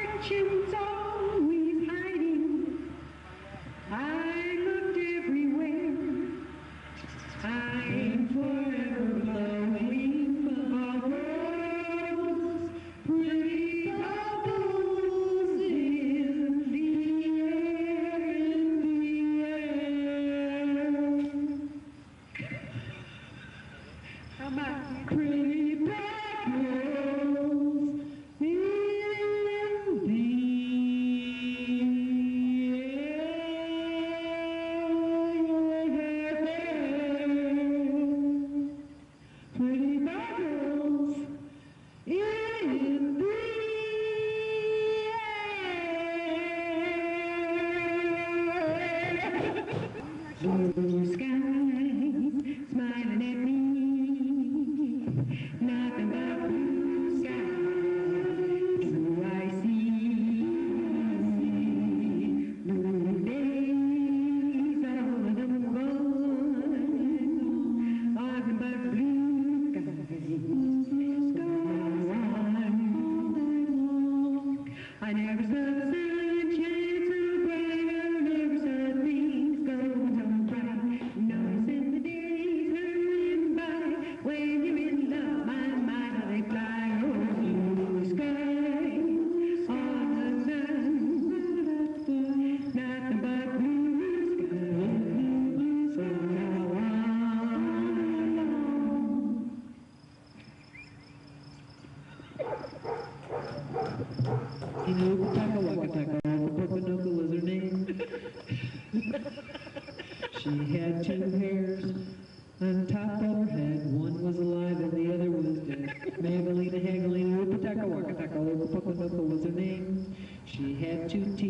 Fortune's always hiding. I looked everywhere. I'm forever blowing above worlds, pretty bubbles in the air. Come on, pretty bubbles. Blue skies smiling at me, nothing but blue skies do I see. Blue days all over, nothing but blue skies go on. I never saw the sun. Oopataka Wakkataka, Oopataka was her name. She had two hairs on top of her head. One was alive and the other was dead. Maggaline Haggalina Oopataka Wakkataka, Oopataka was her name. She had two teeth.